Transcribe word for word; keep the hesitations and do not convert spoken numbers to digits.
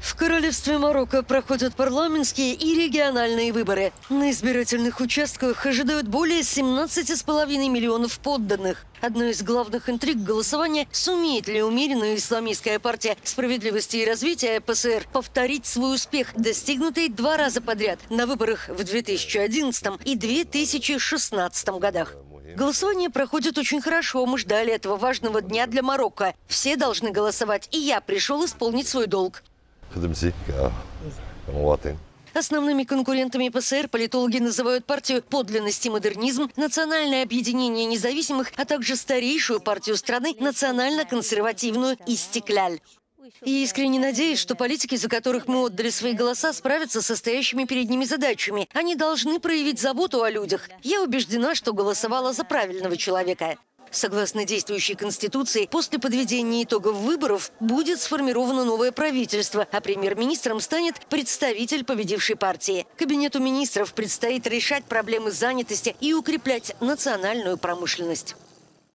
В королевстве Марокко проходят парламентские и региональные выборы. На избирательных участках ожидают более семнадцати с половиной миллионов подданных. Одной из главных интриг голосования – сумеет ли умеренная исламистская партия справедливости и развития ПСР повторить свой успех, достигнутый два раза подряд на выборах в две тысячи одиннадцатом и две тысячи шестнадцатом годах. Голосование проходит очень хорошо. Мы ждали этого важного дня для Марокко. Все должны голосовать, и я пришел исполнить свой долг. Основными конкурентами ПСР политологи называют партию «Подлинность и модернизм», Национальное объединение независимых, а также старейшую партию страны Национально-консервативную и «Стекляль». И искренне надеюсь, что политики, за которых мы отдали свои голоса, справятся со стоящими перед ними задачами. Они должны проявить заботу о людях. Я убеждена, что голосовала за правильного человека. Согласно действующей Конституции, после подведения итогов выборов будет сформировано новое правительство, а премьер-министром станет представитель победившей партии. Кабинету министров предстоит решать проблемы занятости и укреплять национальную промышленность.